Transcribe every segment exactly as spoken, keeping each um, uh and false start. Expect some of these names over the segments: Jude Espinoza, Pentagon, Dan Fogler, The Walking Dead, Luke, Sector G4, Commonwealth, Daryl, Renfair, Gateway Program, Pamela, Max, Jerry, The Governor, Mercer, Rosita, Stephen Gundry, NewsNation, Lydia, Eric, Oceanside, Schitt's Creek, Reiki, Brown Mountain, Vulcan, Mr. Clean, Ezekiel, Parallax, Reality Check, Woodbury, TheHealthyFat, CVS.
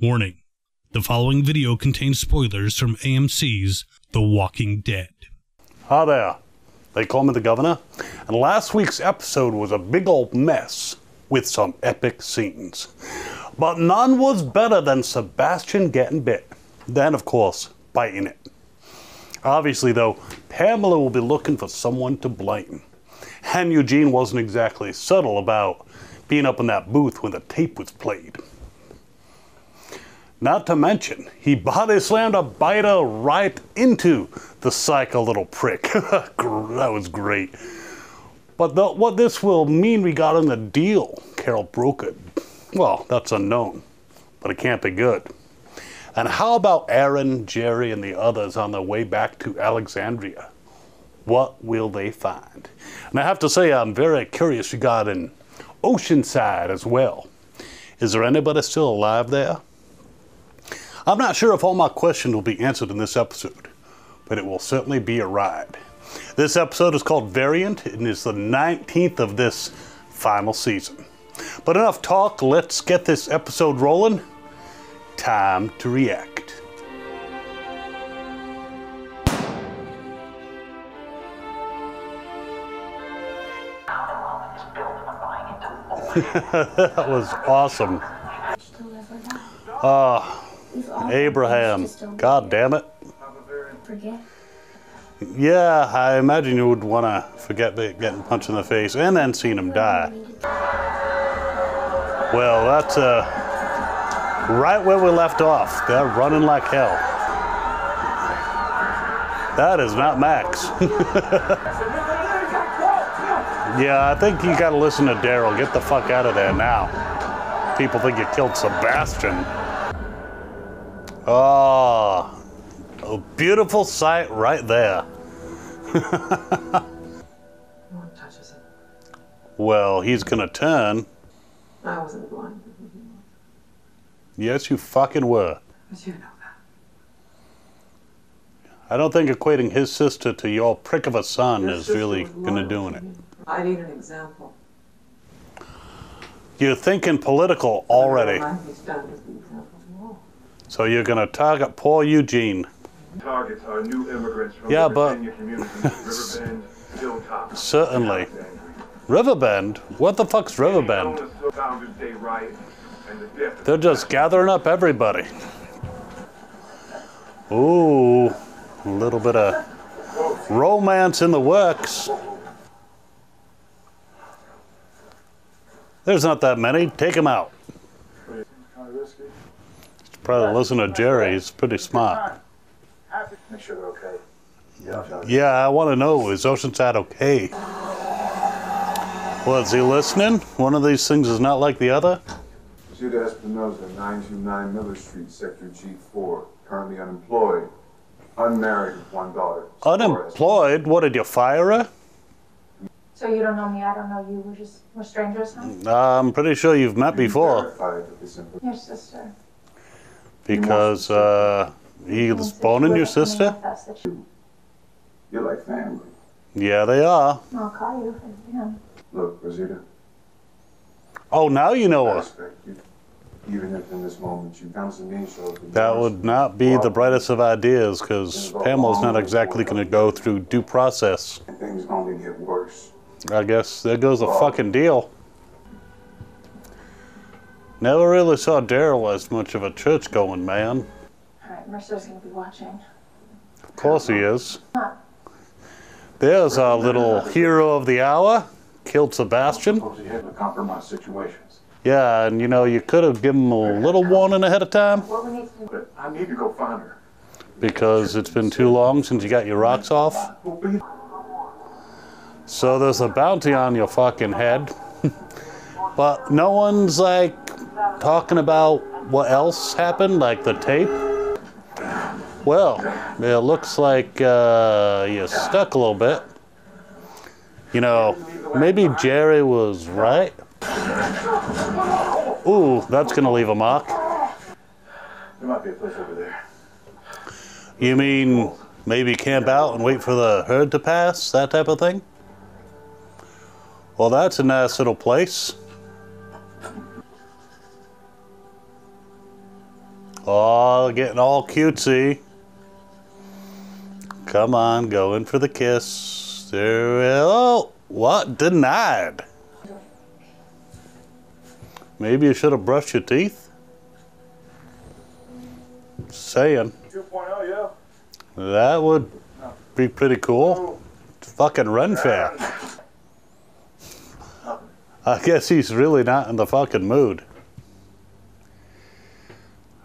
Warning, the following video contains spoilers from A M C's The Walking Dead. Hi there, they call me the Governor, and last week's episode was a big old mess with some epic scenes. But none was better than Sebastian getting bit, then of course, biting it. Obviously though, Pamela will be looking for someone to blame. And Eugene wasn't exactly subtle about being up in that booth when the tape was played. Not to mention, he body slammed a biter right into the psycho little prick. That was great. But the, what this will mean regarding the deal Carol brokered, well, that's unknown, but it can't be good. And how about Aaron, Jerry, and the others on their way back to Alexandria? What will they find? And I have to say, I'm very curious regarding Oceanside as well. Is there anybody still alive there? I'm not sure if all my questions will be answered in this episode, but it will certainly be a ride. This episode is called Variant and is the nineteenth of this final season. But enough talk, let's get this episode rolling. Time to react. That was awesome. Uh, Abraham, God damn it. Forget. Yeah, I imagine you would want to forget getting punched in the face and then seeing him die. Well, that's uh, right where we left off. They're running like hell. That is not Max. Yeah, I think you got to listen to Daryl. Get the fuck out of there now. People think you killed Sebastian. Oh, a beautiful sight right there. No one touches it. Well, he's gonna turn. I wasn't the one. Yes, you fucking were. But you know that. I don't think equating his sister to your prick of a son your is really gonna do it. I need an example. You're thinking political already. So you're going to target poor Eugene. Targets are new immigrants from yeah, the Virginia communities, Riverbend, Hilltop. Certainly. Riverbend? What the fuck's Riverbend? They're just gathering up everybody. Ooh, a little bit of romance in the works. There's not that many. Take them out. Probably listen to Jerry, he's pretty smart. Make sure they're okay. Yeah, yeah, I want to know, is Oceanside okay? Well, is he listening? One of these things is not like the other? Jude Espinoza, nine two nine Miller Street, Sector G four, currently unemployed, unmarried with one daughter. Unemployed? What, did you fire her? So you don't know me, I don't know you, we're just, we're strangers now? Uh, I'm pretty sure you've met before. Your sister. Because uh, he was born in your sister? You're like family. Yeah, they are. I'll call you for him. Look, Rosita. Oh, now you know her. Even if in this moment you bounce an angel. That would not be the brightest of ideas, because Pamela's not exactly going to go through due process. And things only get worse. I guess there goes the fucking deal. Never really saw Daryl as much of a church-going man. All right, Mercer's going to be watching. Of course he is. There's our little hero of the hour, killed Sebastian. Yeah, and you know, you could have given him a little warning ahead of time. I need to go find her. Because it's been too long since you got your rocks off. So there's a bounty on your fucking head. But no one's like, talking about what else happened, like the tape? Well, it looks like uh, you're stuck a little bit. You know, maybe Jerry was right. Ooh, that's gonna leave a mark. There might be a place over there. You mean maybe camp out and wait for the herd to pass, that type of thing? Well, that's a nice little place. Oh, getting all cutesy. Come on, go in for the kiss. There we go. Oh, what? Denied. Maybe you should have brushed your teeth. Just saying. two point oh, yeah. That would be pretty cool. It's fucking Renfair. I guess he's really not in the fucking mood.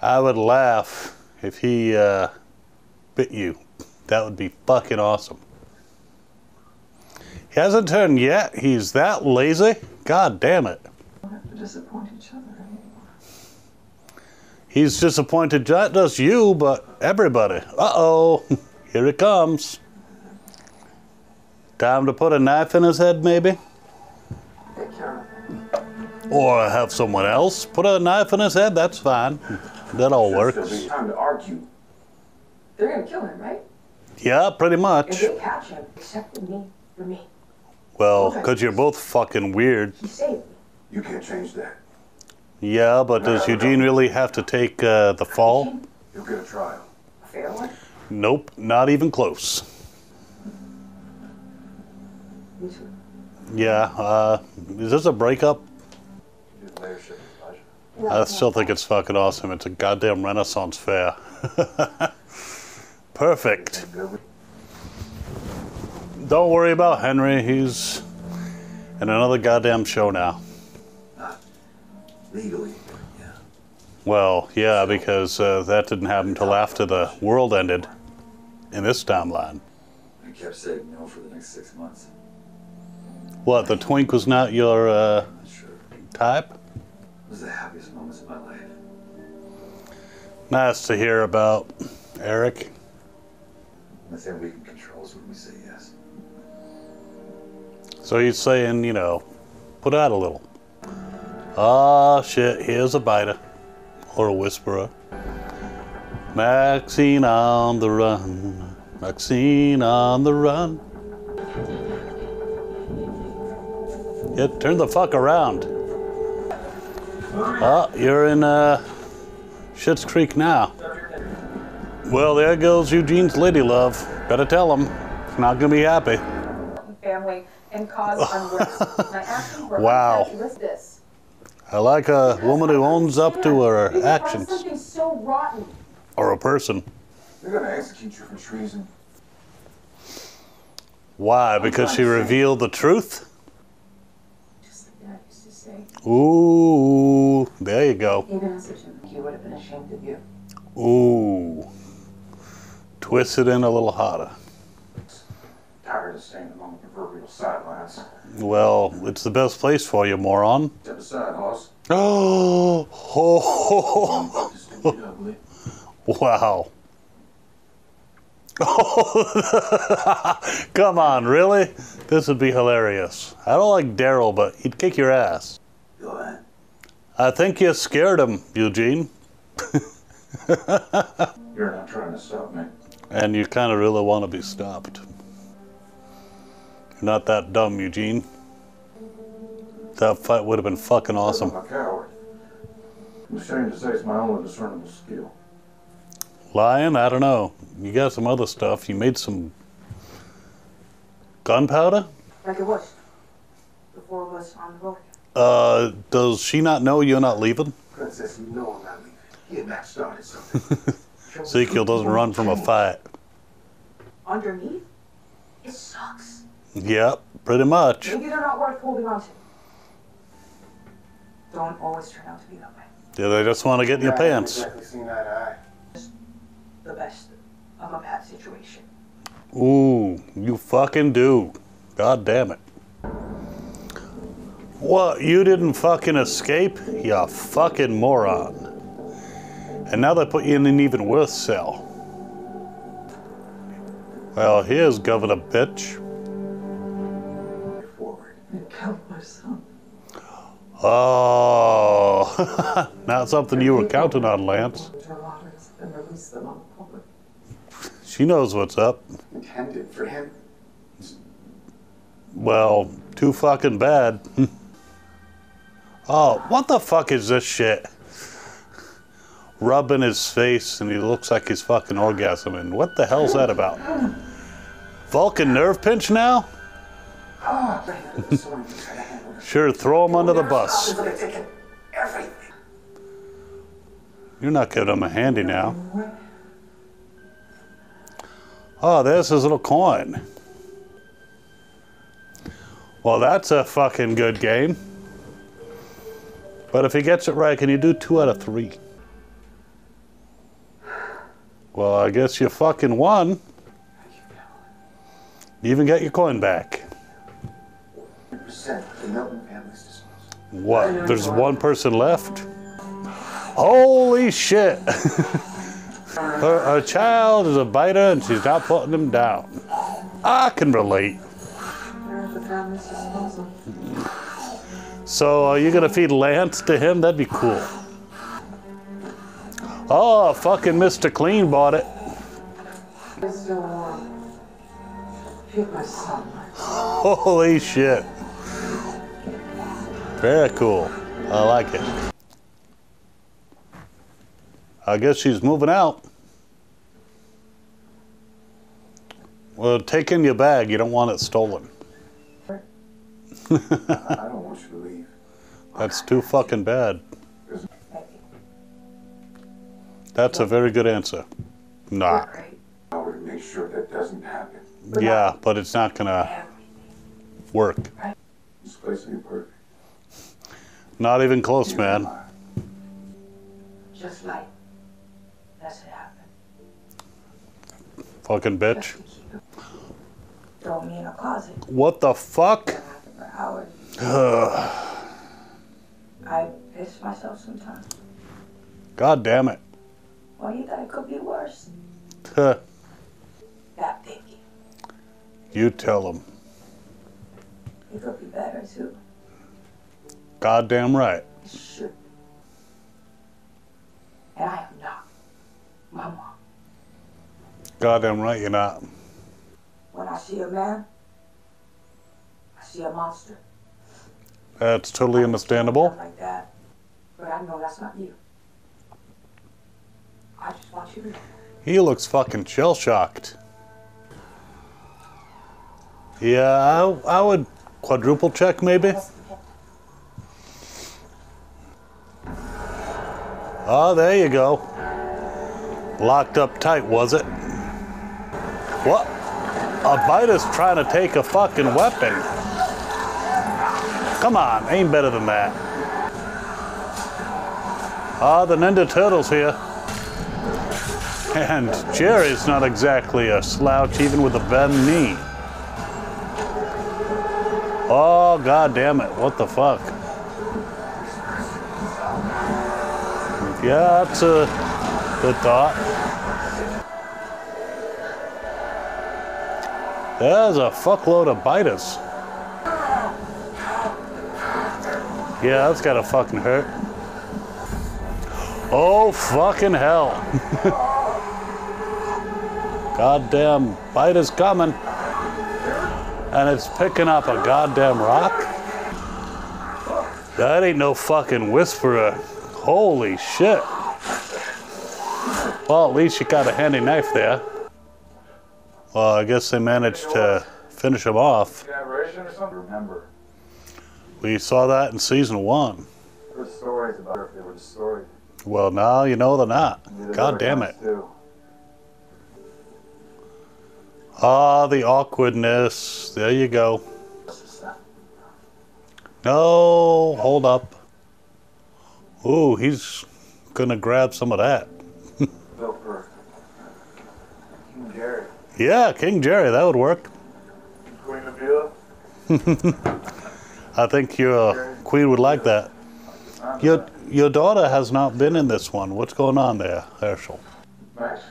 I would laugh if he uh, bit you. That would be fucking awesome. He hasn't turned yet. He's that lazy. God damn it. We don't have to disappoint each other anymore. He's disappointed not just you, but everybody. Uh-oh. Here it comes. Time to put a knife in his head, maybe? Take care of him. Or have someone else put a knife in his head. That's fine. That all works. It's time to argue. They're going to kill him, right? Yeah, pretty much. If they catch him, except for me, for me. Well, because you're both fucking weird. He saved me. You can't change that. Yeah, but does Eugene really have to take uh, the fall? You'll get a trial. A fair one? Nope, not even close. Me too. Yeah, uh, is this a breakup? I still think it's fucking awesome. It's a goddamn Renaissance fair. Perfect. Don't worry about Henry. He's in another goddamn show now. Legally, yeah. Well, yeah, because uh, that didn't happen until after the world ended in this timeline. I kept saying no for the next six months. What, the twink was not your uh, type? It was the happiest moments of my life. Nice to hear about, Eric. The thing we can control is when we say yes. So he's saying, you know, put out a little. Ah, oh, shit, here's a biter. Or a whisperer. Maxine on the run. Maxine on the run. Yeah, turn the fuck around. Oh, you're in uh, Schitt's Creek now. Well, there goes Eugene's lady love. Better tell him. He's not going to be happy. Family and cause unrest. Wow. I like a woman who owns up to her actions. Something so rotten. Or a person. They're going to execute you for treason. Why? Because she revealed the truth? Just like Dad used to say. Ooh, there you go. Even as a joke, you would have been ashamed of you. Ooh. Twist it in a little harder. Tired of staying along the proverbial sidelines. Well, it's the best place for you, moron. Step aside, hoss. Oh! Ho, ho, ho. Wow. Come on, really? This would be hilarious. I don't like Daryl, but he'd kick your ass. Go ahead. I think you scared him, Eugene. You're not trying to stop me. And you kind of really want to be stopped. You're not that dumb, Eugene. That fight would have been fucking awesome. I'm a coward. I'm ashamed to say it's my only discernible skill. Lying? I don't know. You got some other stuff. You made some gunpowder? Like it was. The four of us on the boat. Uh, does she not know you're not leaving? Princess, you know I'm not leaving. He and Max started something. Ezekiel doesn't run from a fight. Underneath? It sucks. Yep, pretty much. Maybe they're not worth holding on to. Don't always turn out to be that way. Yeah, they just want to get in your pants. Exactly seen eye to eye. Just the best of a bad situation. Ooh, you fucking do. God damn it. What, you didn't fucking escape? You fucking moron. And now they put you in an even worse cell. Well, here's Governor Bitch. Forward. I killed my son. Oh, not something you were counting on, Lance. And release them on the public. She knows what's up. Intended for him. Well, too fucking bad. Oh, what the fuck is this shit? rubbing his face, and he looks like he's fucking orgasming. What the hell's that about? Vulcan nerve pinch now? Sure, throw him under the bus. You're not giving him a handy now. Oh, there's his little coin. Well, that's a fucking good game. But if he gets it right, can you do two out of three? Well, I guess you fucking won. You even get your coin back. What? There's one person left? Holy shit! her, her child is a biter and she's not putting him down. I can relate. So are you gonna feed Lance to him? That'd be cool. Oh, fucking Mister Clean bought it. Holy shit. Very cool. I like it. I guess she's moving out. Well, take in your bag. You don't want it stolen. I don't want you to leave. That's too fucking bad. That's a very good answer. Nah. I would make sure that doesn't happen. Yeah, but it's not gonna work. This place ain't perfect. Not even close, man. Just like that's what happened. Fucking bitch. Throw me in a closet. What the fuck? I piss myself sometimes. God damn it. Well, you thought it could be worse. Huh. That picky. You tell him. It could be better, too. Goddamn right. It should. And I am not. My mom. Goddamn right you're not. When I see a man, I see a monster. That's totally understandable. Like that, but I know that's not you. I just want you to know. He looks fucking shell-shocked. Yeah, I, I would quadruple check, maybe. Oh, there you go. Locked up tight, was it? What? A biter's trying to take a fucking weapon. Come on, ain't better than that. Ah, oh, the Ninja Turtle's here. And Jerry's not exactly a slouch, even with a bent knee. Oh, god damn it, what the fuck? Yeah, that's a good thought. There's a fuckload of biters. Yeah, that's gotta fucking hurt. Oh, fucking hell. Goddamn biters coming. And it's picking up a goddamn rock. That ain't no fucking whisperer. Holy shit. Well, at least you got a handy knife there. Well, I guess they managed to finish him off. We saw that in season one. There were stories about her if they were destroyed. Well, now you know they're not. God damn it. Ah, the awkwardness. There you go. No, hold up. Ooh, he's gonna grab some of that. King Jerry. Yeah, King Jerry, that would work. Queen of Beulah. I think your queen would like that. Your your daughter has not been in this one. What's going on there, Hershel? Max.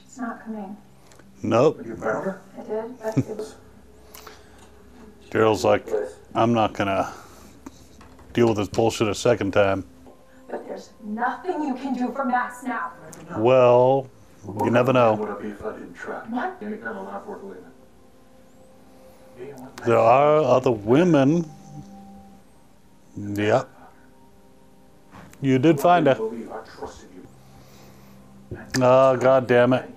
She's not coming. Nope. Did you find her? I did, but it was... Daryl's like, I'm not gonna deal with this bullshit a second time. But there's nothing you can do for Max now. Well, you never know. What? There are other women. Yep. You did what find her. Oh, God damn it.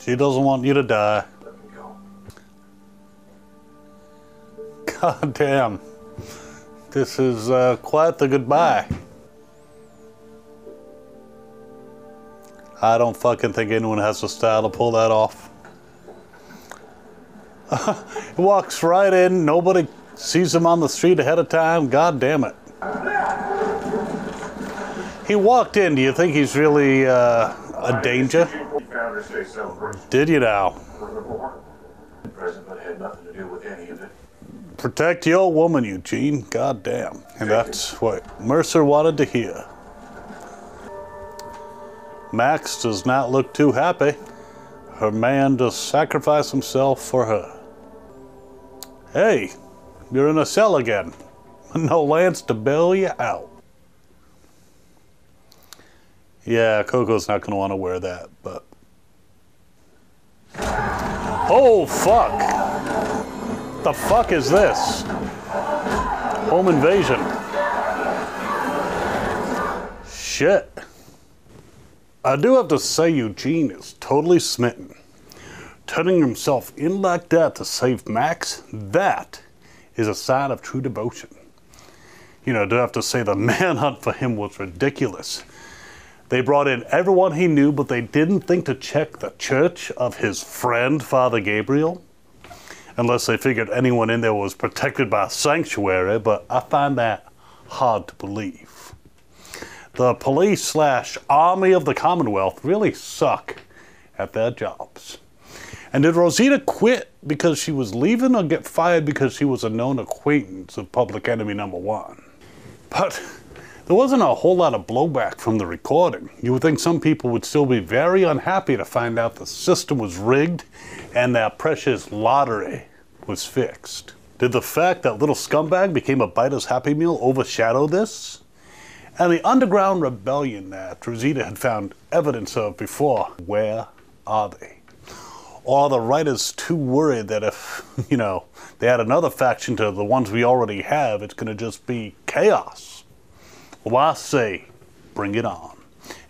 She doesn't want you to die. God damn. This is uh, quite the goodbye. I don't fucking think anyone has the style to pull that off. Walks right in, nobody sees him on the street ahead of time. God damn it. He walked in. Do you think he's really uh, a danger? Did you now? Protect your woman, Eugene. God damn. And that's what Mercer wanted to hear. Max does not look too happy. Her man just sacrificed himself for her. Hey, you're in a cell again. No Lance to bail you out. Yeah, Coco's not going to want to wear that, but... Oh, fuck! The fuck is this? Home invasion. Shit. I do have to say Eugene is totally smitten. Turning himself in like that to save Max, that is a sign of true devotion. You know, I do have to say the manhunt for him was ridiculous. They brought in everyone he knew, but they didn't think to check the church of his friend, Father Gabriel. Unless they figured anyone in there was protected by a sanctuary, but I find that hard to believe. The police slash army of the Commonwealth really suck at their jobs. And did Rosita quit because she was leaving or get fired because she was a known acquaintance of public enemy number one? But there wasn't a whole lot of blowback from the recording. You would think some people would still be very unhappy to find out the system was rigged and that precious lottery was fixed. Did the fact that little scumbag became a biter's Happy Meal overshadow this? And the underground rebellion that Rosita had found evidence of before, where are they? Or are the writers too worried that if, you know, they add another faction to the ones we already have, it's going to just be chaos? Well, I say, bring it on.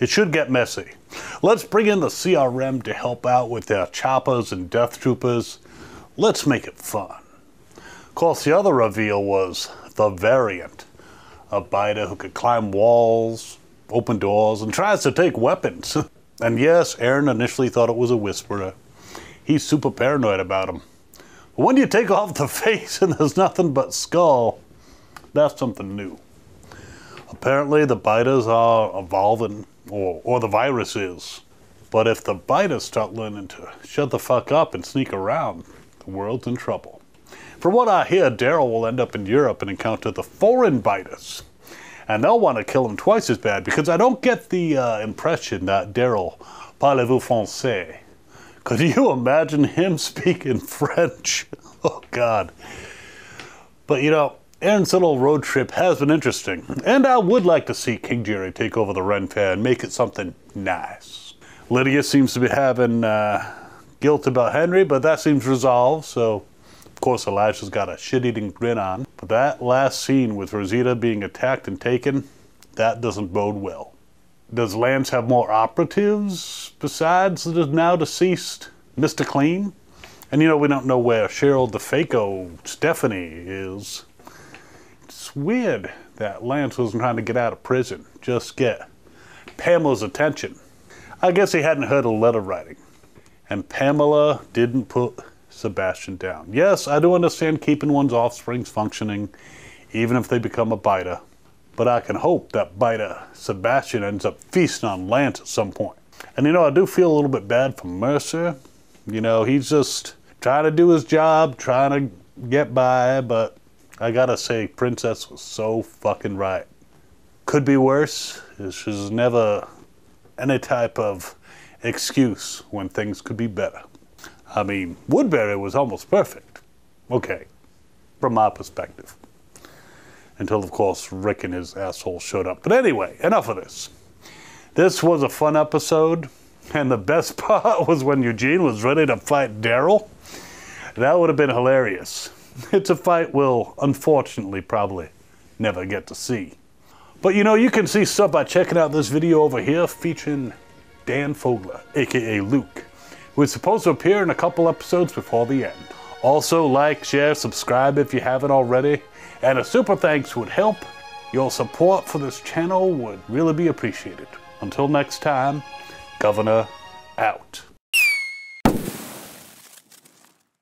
It should get messy. Let's bring in the C R M to help out with their choppers and death troopers. Let's make it fun. Of course, the other reveal was the Variant. A biter who could climb walls, open doors, and tries to take weapons. And yes, Aaron initially thought it was a whisperer. He's super paranoid about him. But when you take off the face and there's nothing but skull, that's something new. Apparently the biters are evolving, or, or the virus is. But if the biters start learning to shut the fuck up and sneak around, the world's in trouble. From what I hear, Daryl will end up in Europe and encounter the foreign biters. And they'll want to kill him twice as bad, because I don't get the uh, impression that Daryl, parlez-vous français? Could you imagine him speaking French? Oh, God. But, you know, Aaron's little road trip has been interesting. And I would like to see King Jerry take over the Renfair and make it something nice. Lydia seems to be having uh, guilt about Henry, but that seems resolved, so... Of course, Elijah's got a shit-eating grin on. But that last scene with Rosita being attacked and taken, that doesn't bode well. Does Lance have more operatives besides the now deceased Mister Clean? And you know, we don't know where Cheryl DeFaco Stephanie is. It's weird that Lance wasn't trying to get out of prison, just get Pamela's attention. I guess he hadn't heard of letter writing. And Pamela didn't put Sebastian down. Yes, I do understand keeping one's offsprings functioning, even if they become a biter. But I can hope that biter Sebastian ends up feasting on Lance at some point. And you know, I do feel a little bit bad for Mercer. You know, he's just trying to do his job, trying to get by, but I gotta say, Princess was so fucking right. Could be worse. There's never any type of excuse when things could be better. I mean, Woodbury was almost perfect. Okay, from my perspective. Until, of course, Rick and his asshole showed up. But anyway, enough of this. This was a fun episode, and the best part was when Eugene was ready to fight Daryl. That would have been hilarious. It's a fight we'll, unfortunately, probably never get to see. But you know, you can see sub by checking out this video over here featuring Dan Fogler, aka Luke, who is supposed to appear in a couple episodes before the end. Also, like, share, subscribe if you haven't already, and a super thanks would help. Your support for this channel would really be appreciated. Until next time, Governor out.